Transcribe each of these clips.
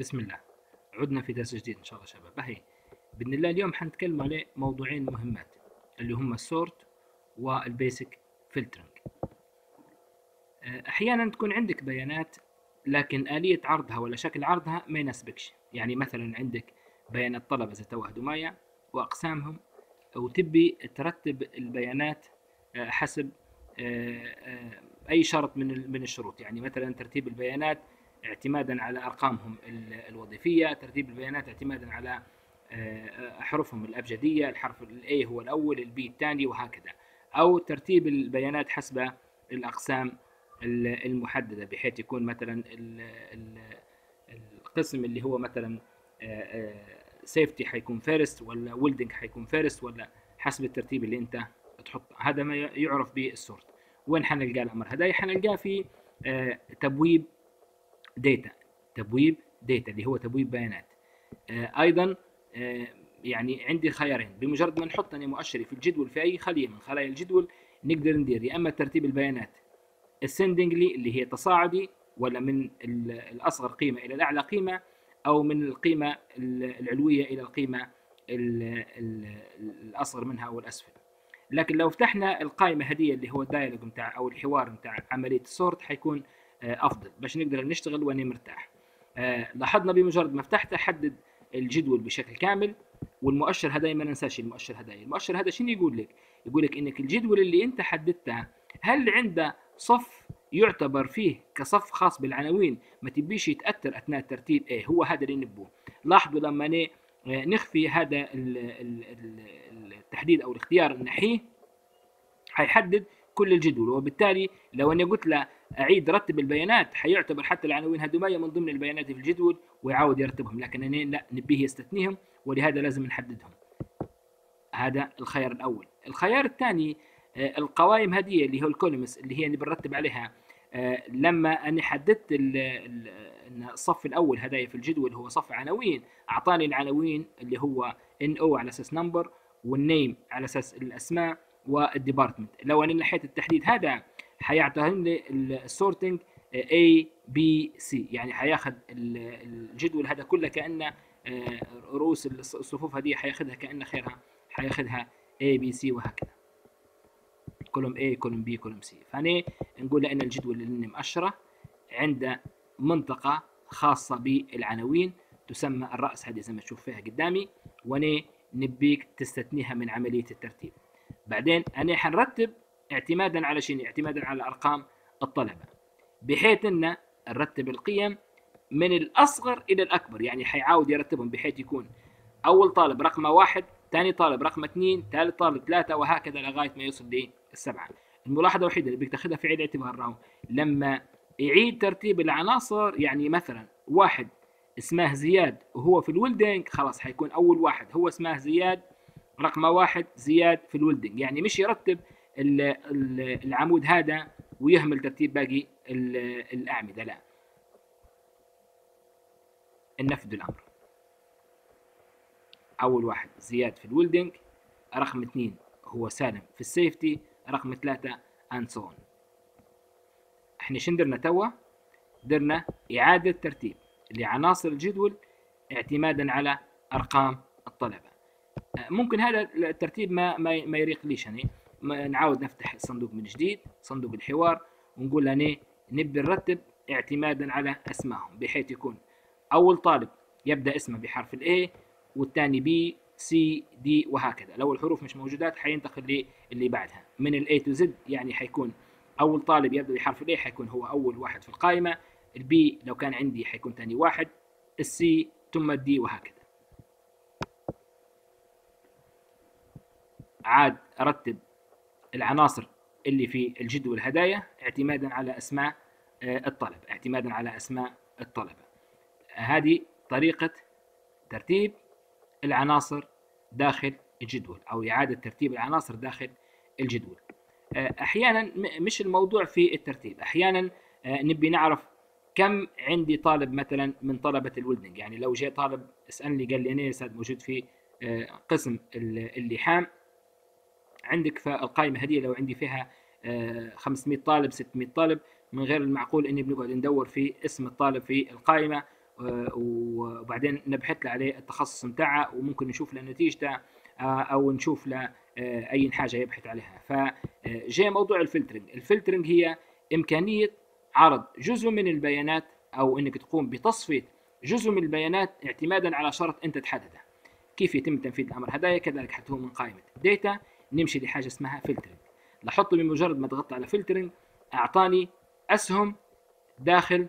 بسم الله، عدنا في درس جديد ان شاء الله شباب. اهي باذن الله اليوم حنتكلم على موضوعين مهمات اللي هما السورت والبيسك فلترنج. احيانا تكون عندك بيانات لكن آلية عرضها ولا شكل عرضها ما يناسبكش، يعني مثلا عندك بيانات طلبة زي توه دماية واقسامهم وتبي ترتب البيانات حسب اي شرط من الشروط، يعني مثلا ترتيب البيانات اعتمادا على ارقامهم الوظيفيه، ترتيب البيانات اعتمادا على احرفهم الابجديه، الحرف A هو الاول، البي الثاني، وهكذا، او ترتيب البيانات حسب الاقسام المحدده بحيث يكون مثلا القسم اللي هو مثلا سيفتي حيكون فيرست، ولا ويلدنج حيكون فيرست، ولا حسب الترتيب اللي انت تحط. هذا ما يعرف بالسورت. وين حنلقى الامر هذا؟ حنلقاه في تبويب داتا، تبويب داتا اللي هو تبويب بيانات. ايضا يعني عندي خيارين، بمجرد ما نحط انا مؤشري في الجدول في اي خليه من خلايا الجدول نقدر ندير يا اما ترتيب البيانات ascendingly اللي هي تصاعدي، ولا من الاصغر قيمه الى الاعلى قيمه، او من القيمه العلويه الى القيمه الاصغر منها او الاسفل. لكن لو فتحنا القائمه هديه اللي هو الدايلوج بتاع او الحوار بتاع عمليه السورت حيكون افضل باش نقدر نشتغل وانا مرتاح. لاحظنا بمجرد ما فتحته حدد الجدول بشكل كامل، والمؤشر هدايا ما ننساش. المؤشر هذا شنو يقول لك؟ يقول لك انك الجدول اللي انت حددته هل عنده صف يعتبر فيه كصف خاص بالعناوين ما تبيش يتاثر اثناء الترتيب. ايه هو هذا اللي نبوه. لاحظوا لما نخفي هذا التحديد او الاختيار نحيه حيحدد كل الجدول، وبالتالي لو اني قلت له اعيد رتب البيانات حيعتبر حتى العناوين هذومايا من ضمن البيانات في الجدول ويعاود يرتبهم، لكن انا لا، نبيه يستثنيهم ولهذا لازم نحددهم. هذا الخيار الاول. الخيار الثاني القوائم هذه اللي هو الكولمس اللي هي اللي بنرتب عليها. لما انا حددت ان الصف الاول هدايا في الجدول هو صف عناوين، اعطاني العناوين اللي هو ان او على اساس نمبر، والنيم على اساس الاسماء، والديبارتمنت. لو انا نحيت التحديد هذا حيعطيهم لي السورتنج اي بي سي، يعني حياخذ الجدول هذا كله كانه رؤوس الصفوف هذه حياخذها كانه خيرها حياخذها اي بي سي وهكذا، كولوم A كولوم B كولوم C. فأنا نقول لأن الجدول اللي مؤشره عنده منطقة خاصة بالعناوين تسمى الرأس، هذه زي ما تشوف فيها قدامي، وأنا نبيك تستثنيها من عملية الترتيب. بعدين أنا حنرتب اعتمادا على شنو؟ اعتمادا على أرقام الطلبة، بحيث أن نرتب القيم من الأصغر إلى الأكبر، يعني حيعاود يرتبهم بحيث يكون أول طالب رقمه 1، ثاني طالب رقمه 2، ثالث طالب 3، وهكذا لغاية ما يوصل ليه السبعة. الملاحظة الوحيدة اللي بدك تاخذها في عين الاعتبار راهو لما يعيد ترتيب العناصر، يعني مثلا واحد اسمه زياد وهو في الولدنج، خلاص حيكون أول واحد هو اسمه زياد رقمه 1 زياد في الولدنج، يعني مش يرتب العمود هذا ويهمل ترتيب باقي الأعمدة، لا، ننفذ الأمر. أول واحد زياد في الولدنج، رقم 2 هو سالم في السيفتي، رقم 3 اند سون. احنا شن درنا توا؟ درنا إعادة ترتيب لعناصر الجدول اعتمادا على أرقام الطلبة. ممكن هذا الترتيب ما يريق ليش، يعني نعاود نفتح الصندوق من جديد، صندوق الحوار، ونقول له نبدأ نرتب اعتمادا على أسمائهم، بحيث يكون أول طالب يبدأ اسمه بحرف الA، والثاني بي سي دي وهكذا. لو الحروف مش موجودات حينتقل للي بعدها من الاي تو زد، يعني حيكون اول طالب يبدا بحرف الاي حيكون هو اول واحد في القائمه، البي لو كان عندي حيكون ثاني واحد، السي ثم الدي وهكذا. عاد ارتب العناصر اللي في الجدول هدايا اعتمادا على اسماء الطلبه، هذه طريقه ترتيب العناصر داخل الجدول أو إعادة ترتيب العناصر داخل الجدول. أحيانا مش الموضوع في الترتيب، أحيانا نبي نعرف كم عندي طالب مثلا من طلبة الولدنج، يعني لو جاء طالب اسألني قال لي أنا يا سيد موجود في قسم اللحام عندك في القائمة هذه، لو عندي فيها 500 طالب 600 طالب، من غير المعقول إني بنقعد ندور في اسم الطالب في القائمة وبعدين نبحث له عليه التخصص متاعه، وممكن نشوف له نتيجته او نشوف له اي حاجه يبحث عليها. فجاء موضوع الفلترنج. الفلترنج هي امكانيه عرض جزء من البيانات او انك تقوم بتصفيه جزء من البيانات اعتمادا على شرط انت تحدده. كيف يتم تنفيذ الامر هذايا؟ كذلك حطوه من قائمه داتا، نمشي لحاجه اسمها فلترنج. لاحظتوا بمجرد ما ضغطت على فلترنج اعطاني اسهم داخل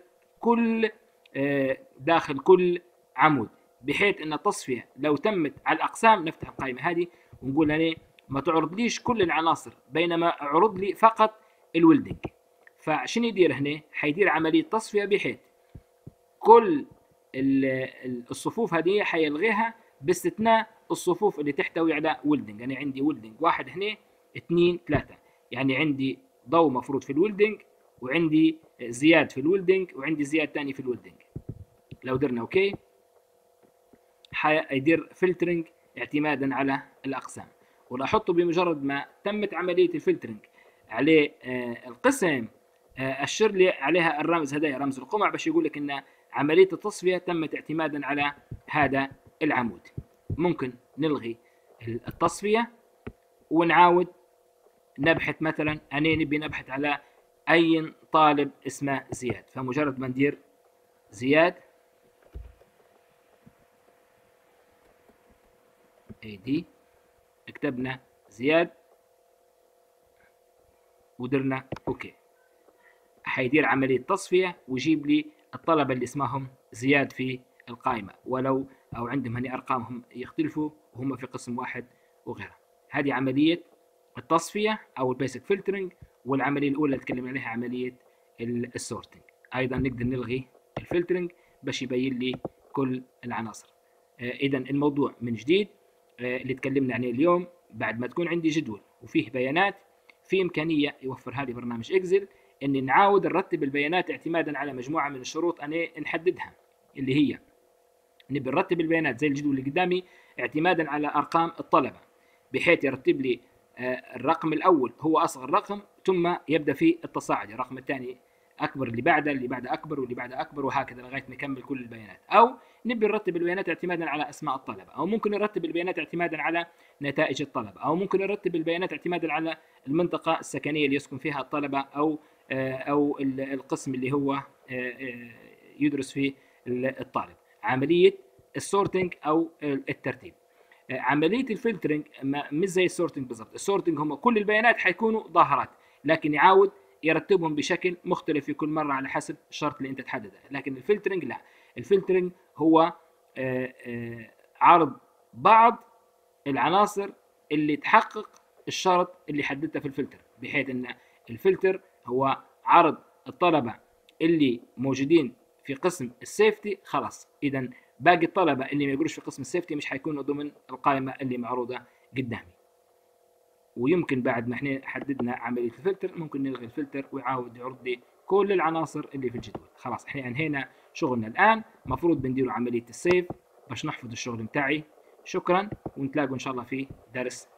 كل عمود، بحيث ان التصفيه لو تمت على الاقسام نفتح القائمه هذه ونقول انا ما تعرضليش كل العناصر، بينما اعرض لي فقط الولدنج. فشنو يدير هنا؟ حيدير عمليه تصفيه بحيث كل الصفوف هذه حيلغيها باستثناء الصفوف اللي تحتوي على ولدنج. انا عندي ولدنج واحد هنا، اثنين، ثلاثه، يعني عندي ضوء مفروض في الولدنج، وعندي زياد في الولدنج، وعندي زياد ثاني في الولدنج. لو درنا اوكي حيدير فلترنج اعتمادا على الاقسام. ولاحظتوا بمجرد ما تمت عمليه الفلترنج على القسم اشر لي عليها الرمز هذايا، رمز القمع، باش يقول لك ان عمليه التصفيه تمت اعتمادا على هذا العمود. ممكن نلغي التصفيه ونعاود نبحث، مثلا انا نبي نبحث على اي طالب اسمه زياد، فمجرد ما ندير زياد اي دي، كتبنا زياد ودرنا اوكي، حيدير عمليه تصفيه ويجيب لي الطلبه اللي اسمهم زياد في القائمه، ولو او عندهم هني ارقامهم يختلفوا وهم في قسم واحد وغيره. هذه عمليه التصفيه او البيسك فلترنج، والعمليه الاولى اللي تكلمنا عليها عمليه السورتنج. ايضا نقدر نلغي الفلترنج باش يبين لي كل العناصر. اذا الموضوع من جديد اللي تكلمنا عليه اليوم، بعد ما تكون عندي جدول وفيه بيانات، في امكانيه يوفر هذه برنامج اكسل اني نعاود نرتب البيانات اعتمادا على مجموعه من الشروط انا نحددها، اللي هي نبي نرتب البيانات زي الجدول اللي قدامي اعتمادا على ارقام الطلبه، بحيث يرتب لي الرقم الاول هو اصغر رقم، ثم يبدا في التصاعد، الرقم الثاني اكبر، اللي بعده اكبر، واللي بعده اكبر، وهكذا لغايه ما نكمل كل البيانات. او نبي نرتب البيانات اعتمادا على اسماء الطلبه، او ممكن نرتب البيانات اعتمادا على نتائج الطلبه، او ممكن نرتب البيانات اعتمادا على المنطقه السكنيه اللي يسكن فيها الطلبه، او القسم اللي هو يدرس فيه الطالب. عمليه السورتنج او الترتيب. عمليه الفلترنج مش زي السورتنج بالضبط، السورتنج هم كل البيانات حيكونوا ظاهرات، لكن يعاود يرتبهم بشكل مختلف في كل مره على حسب الشرط اللي انت تحدده. لكن الفلترنج لا، الفلترنج هو عرض بعض العناصر اللي تحقق الشرط اللي حددته في الفلتر، بحيث ان الفلتر هو عرض الطلبه اللي موجودين في قسم السيفتي خلاص. اذا باقي الطلبه اللي ما يقولوش في قسم السيفتي مش حيكونوا ضمن القائمه اللي معروضه قدامي. ويمكن بعد ما احنا حددنا عمليه الفلتر ممكن نلغي الفلتر ويعاود يعرض لي كل العناصر اللي في الجدول. خلاص احنا انهينا شغلنا الان، مفروض بنديروا عمليه السيف باش نحفظ الشغل متاعي. شكرا، ونتلاقوا ان شاء الله في درس